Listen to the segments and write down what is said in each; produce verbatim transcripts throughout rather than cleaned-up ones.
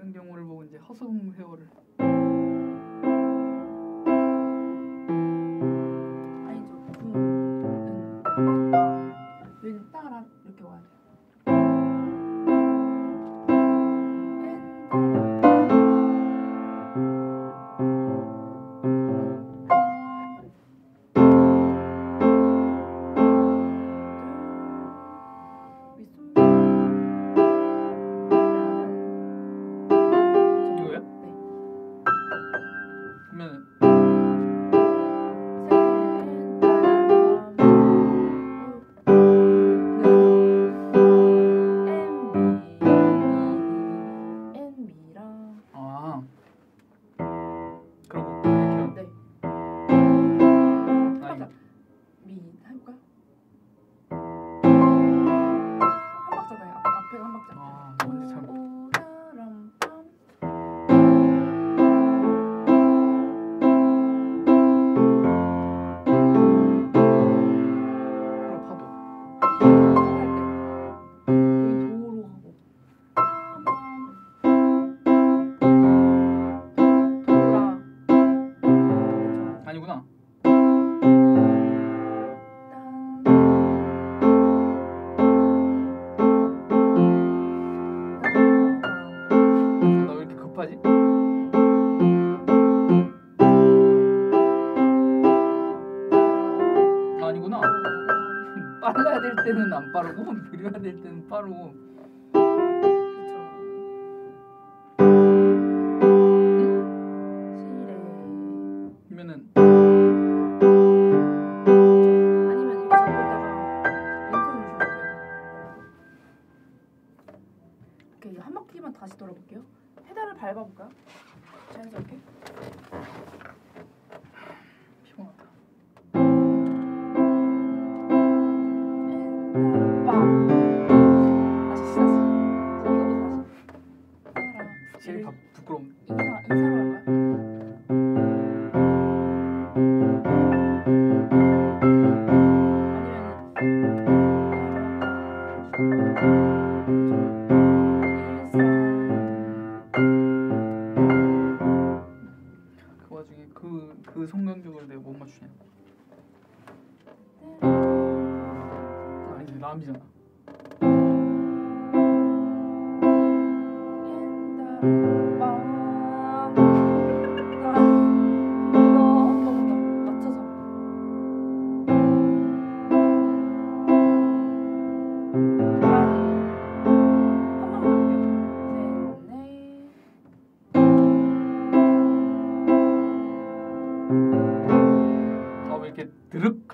이런 경우를 보고 이제 허송회오를 아니죠. 왼 따라 이렇게 와야 돼요. 빨라야 될 때는 안 빠르고 느려야 될 때는 빠르고. 응? 그러면은 아니면 이렇게 잡고다가 이렇게 한 바퀴만 다시 돌아볼게요. 페달을 밟아볼까요? 자연스럽게. 피곤하다. 제일 부끄러운 인사, 인사로 할까요? 아니면 그 와중에 그, 그 성간격을 내가 못 맞추냐. 아니지, 남이잖아.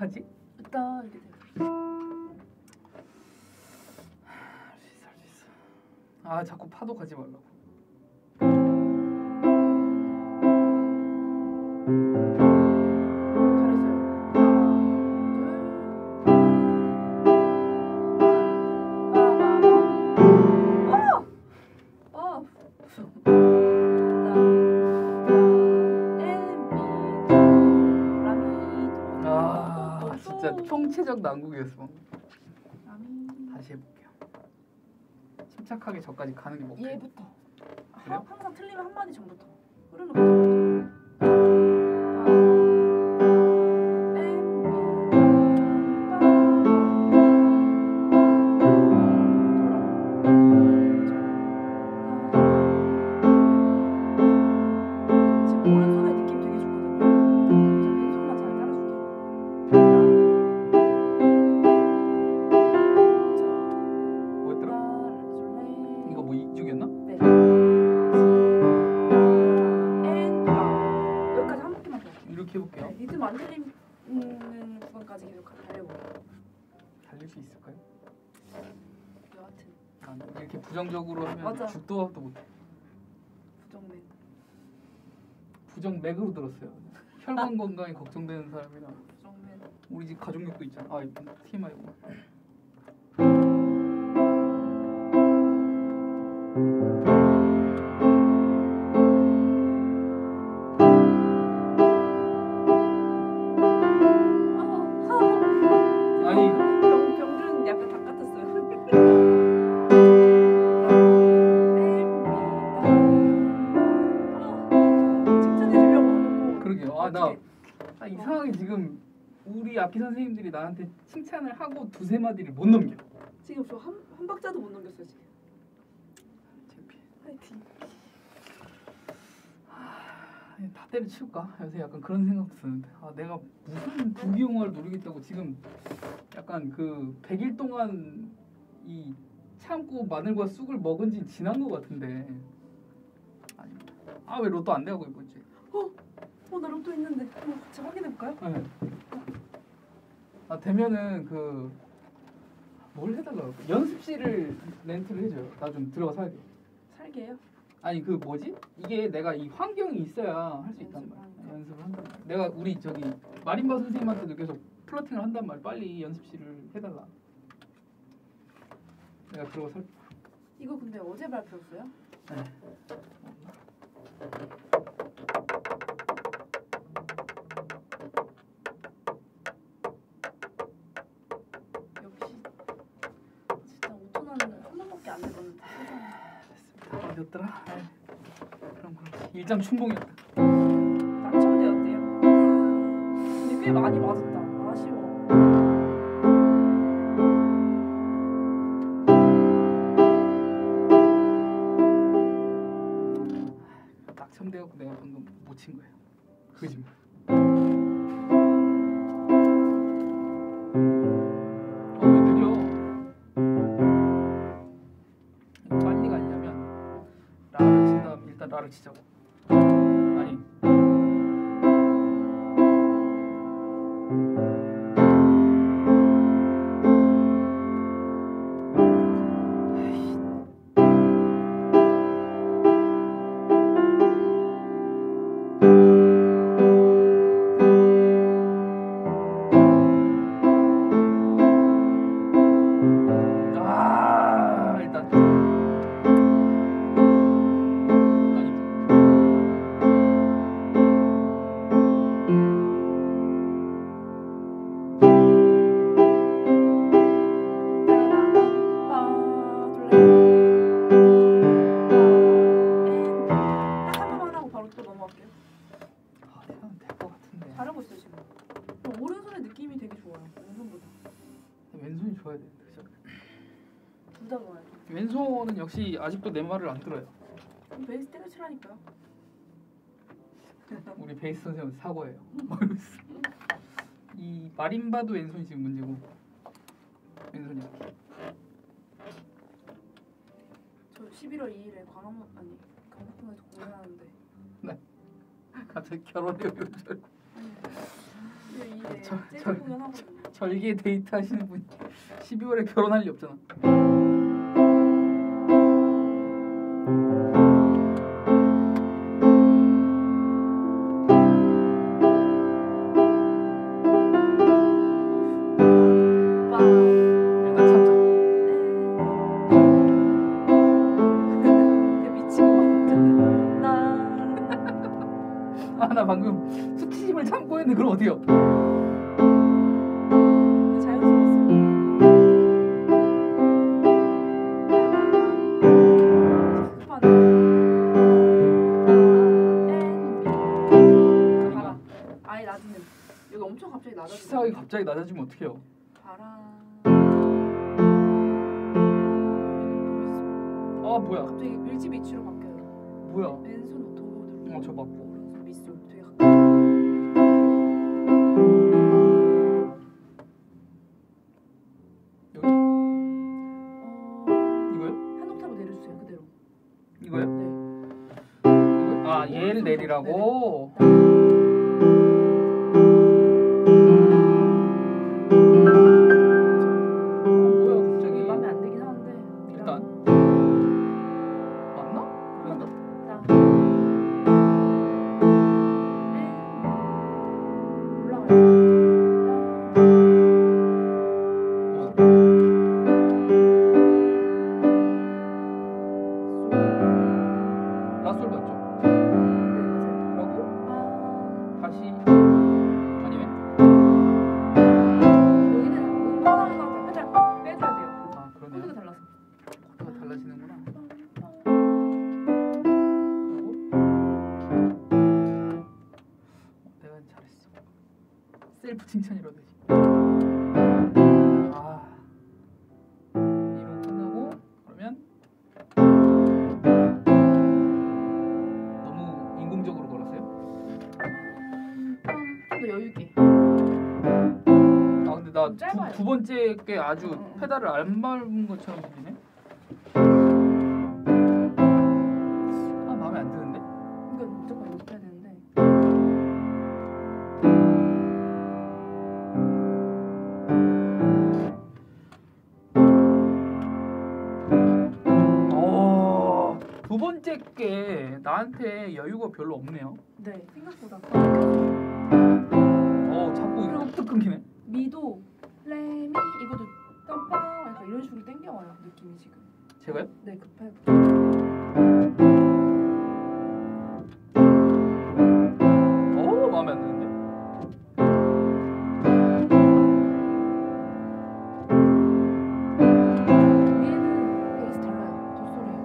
하지? 일단 이렇게 돼. 할 수 있어, 할 수 있어. 아, 자꾸 파도 가지 말라고. 잘했어요. 아, 아, 아. 진짜 총체적 난국이었어. 다시 해볼게요. 침착하게 저까지 가는 게 목표. 얘부터. 아, 항상 틀리면 한 마디 전부터. 흐르는. 이렇게 부정적으로 하면 맞아. 죽도 밥도 못해. 부정맥. 부정맥으로 들었어요. 혈관 건강이 걱정되는 사람이나 부정맥. 우리 집 가족력도 있잖아. 아, 티엠아이고. Oh. 지금 우리 악기 선생님들이 나한테 칭찬을 하고 두세 마디를 못 넘겨. 지금 저 한 한 박자도 못 넘겼어요 지금. 창피해. 파이팅. 하... 다 때려치울까? 요새 약간 그런 생각도 드는데, 아 내가 무슨 부귀영화를 누리겠다고 지금 약간 그 백 일 동안 이 참고 마늘과 쑥을 먹은 지 지난 것 같은데. 아닙니다. 아 왜 로또 안 돼하고 있고 있지? 어? 어 나 로또 있는데 한번 같이 확인해볼까요? 네. 아 되면은 그 뭘 해달라고? 연습실을 렌트를 해줘요. 나 좀 들어가 살게. 살게요? 아니 그 뭐지? 이게 내가 이 환경이 있어야 할 수 있단 말이야. 네, 연습을 한단 말이야. 내가 우리 저기 마림바 선생님한테도 계속 플러팅을 한단 말이야. 빨리 연습실을 해달라. 내가 들어가 살게. 이거 근데 어제 발표였어요? 네. 됐더라. 네. 그럼 그럼 일장 춘봉이었다. 낙첨되었대요. 근데 꽤 많이 맞았다. 아쉬워. 낙첨되었고 내가 방금 못 친 거예요. 거짓말. 라를 치자고. 아니 아 일단 왼손은 역시 아직도 내 말을 안 들어요. 베이스 때려치라니까요. 우리 베이스 선생님 사고예요. 이 마림바도 왼손이 지금 문제고 왼손이. 저 십일월 이일에 광화문 아니 경복궁에서 공연하는데. 네. 갑자기 결혼해요 요즘. 십일월 이일에 절 공연하고. 절개 데이트 하시는 분이 십이월에 결혼할 리 없잖아. 방금 수치심을 참고 했는데 그럼 어때요? 자연스러웠어요. 아예 낮은데 여기 엄청 갑자기 낮아지면 식상하게 갑자기 낮아지면 어떡해요? 바람 아 뭐야? 갑자기 일지비치로 바뀌어요. 뭐야? 왼손 오토로 어 저 맞고 내리라고. 네. 뭐야 갑자기 맘에 안 들긴 하는데 일단 맞나? 맞나? 올라가요. 라솔 맞죠? 셀프 칭찬이라든지. 아, 이거 끝나고 그러면 너무 인공적으로 걸었어요. 좀 더 여유 있게. 아 근데 나 두, 두 번째 게 아주 어. 페달을 안 밟은 것처럼 들리네. 나한테 여유가 별로 없네요. 네, 생각보다. 어, 자꾸 툭 끊기네. 미도, 레미 이것도 땀빵 약간 이런 식으로 땡겨와요 느낌이 지금. 제가요? 네, 급해요. 어, 마음에 안 드는데. 얘는 베이스 달라요. 덧소리예요.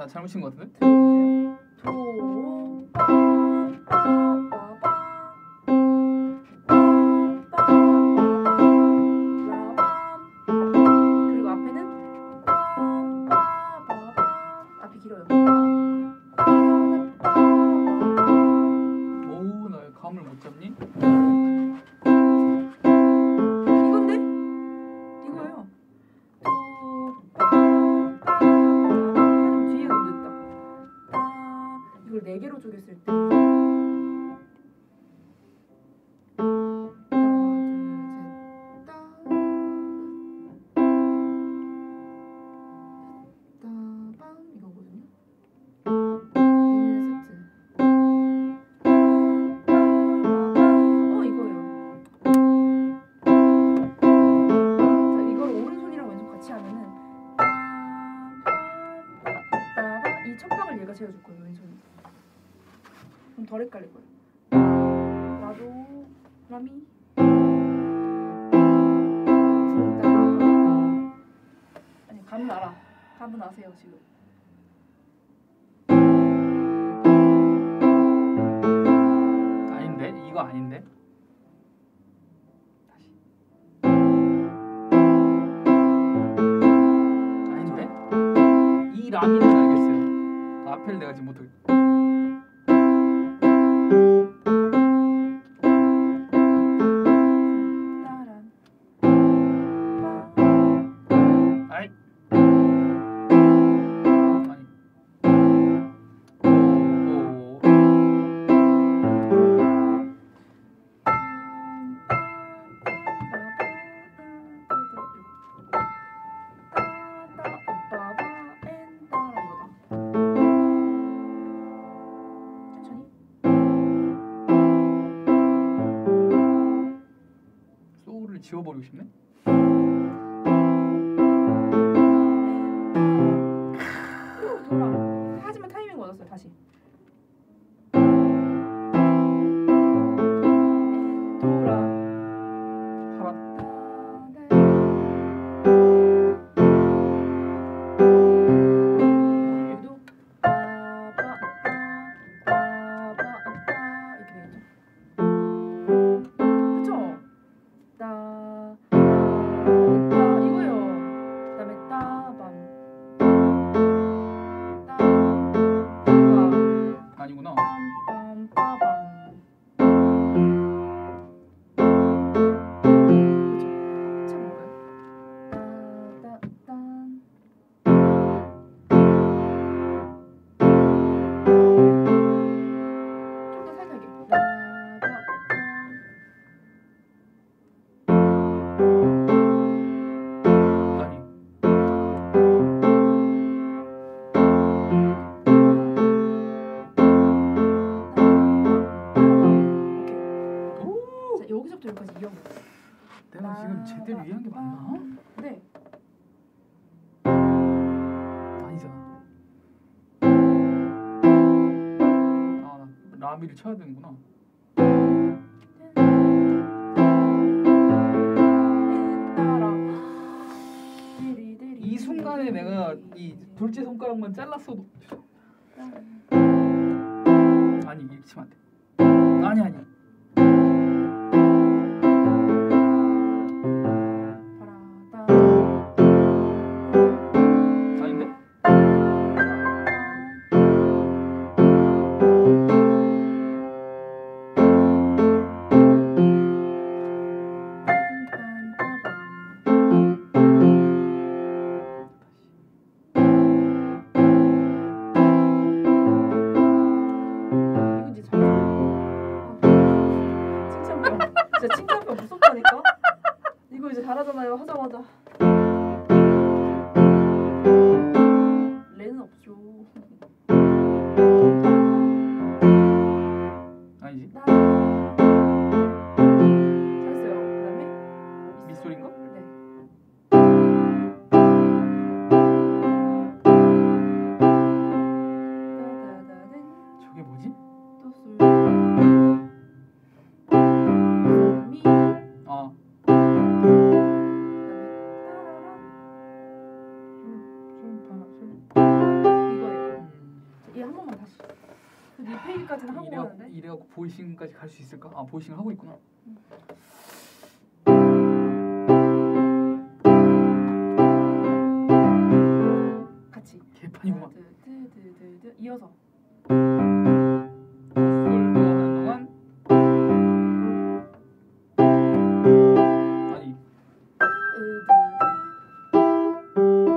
네. 잘못 친 것 같은데? 그리고 앞에는 앞이 길어요. 오우, 나 왜 감을 못 잡니? 이건데? 이거예요. 이걸 네 개로 쪼갰을 때 덜 헷갈릴 거예요. 나도 라미 아니 감은 알아. 감은 아세요 지금. 아닌데? 이거 아닌데? 다시 아닌데? 이 라미는 알겠어요. 그 앞을 내가 지금 못하겠어. 지워버리고 싶네? 돌아. 하지만 타이밍 얻었어요. 다시. 돌아. 파라. 유도. 이렇게 되겠죠? 그쵸? 따. 아, 지금 제대로 이해한 게 맞나? 네. 아니잖아. 아, 라미를 쳐야 되는구나. 이 순간에 내가 이 둘째 손가락만 잘랐어도 아니 이렇게 치면 안 돼. 아니 아니. 아닌데? 진짜 칭찬표 무섭다니까? 이거 이제 잘하잖아요 하자마자. 레는 없죠. 아니지? 잘했어요. 그 다음에 미소리인가? 네. 저게 뭐지? 또 술. 페이지까지는 하고 가는데 이래갖고 보이싱까지 갈 수 있을까? 아 보이싱을 하고 있구나. 음. 같이 개판이구만. 드드드드 이어서 술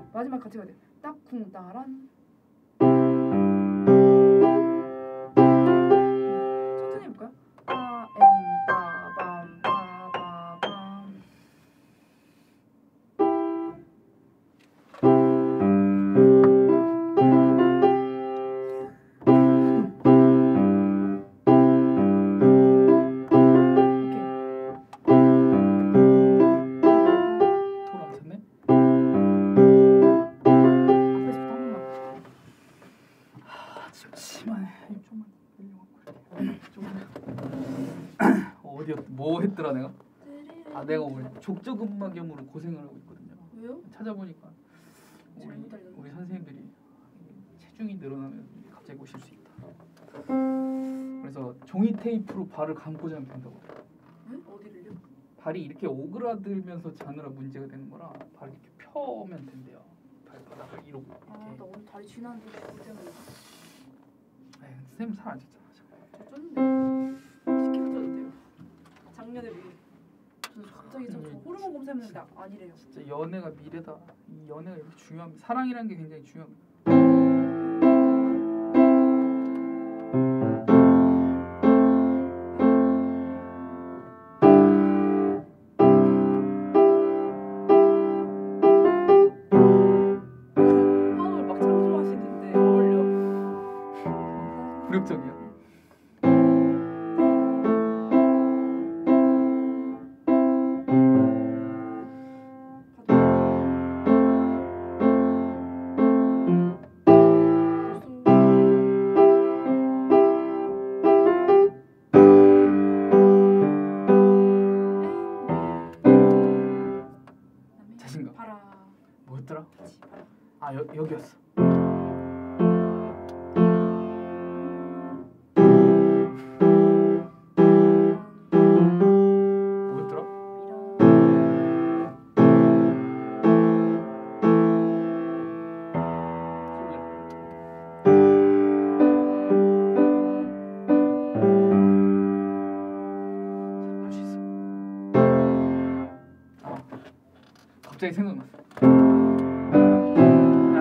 좋아하는 동안 아니 따란 천천히 해볼까요? 뭐 했더라 내가? 아 내가 원래 족저근막염으로 고생을 하고 있거든요. 왜요? 찾아보니까 우리, 우리 선생님들이 체중이 늘어나면 갑자기 오실 수 있다. 그래서 종이 테이프로 발을 감고 자면 된다고. 응? 어디를요? 발이 이렇게 오그라들면서 자느라 문제가 되는 거라 발을 이렇게 펴면 된대요. 발바닥을 이러고 이렇게. 아 나 오늘 다리 지나는데 진짜 놀랐어. 에이 선생님 살 안 쪘잖아. 저 쪘는데. 작년에 갑자기 저 호르몬 검사했는데 아니래요. 진짜 연애가 미래다. 이 연애가 이렇게 중요합니다. 사랑이라는 게 굉장히 중요합니다. 화음을 막 참 좋아하시는데 어울려. 굴욕적이야. 뭐였더라? 아 여, 여기였어. 뭐였더라? 미라. 갑자기 생각났어.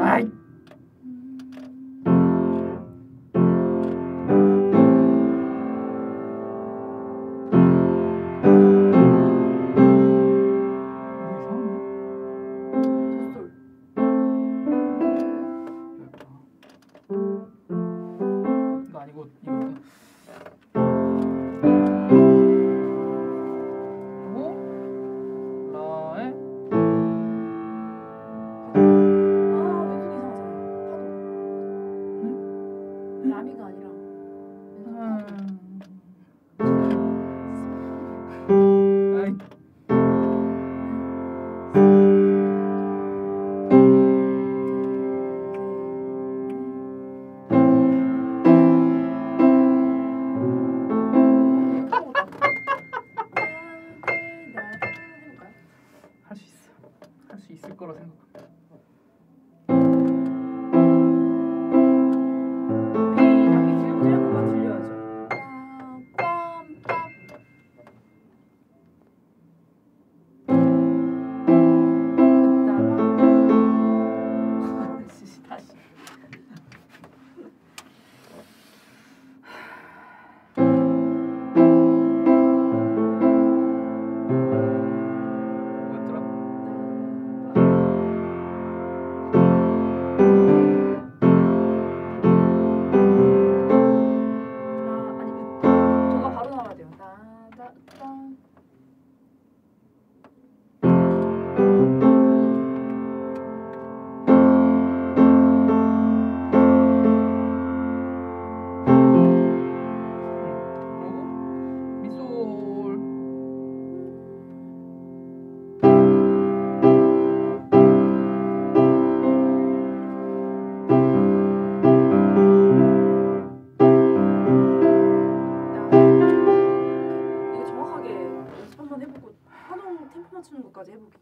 아이. 해보고 한옥 템포 맞추는 것까지 해보기.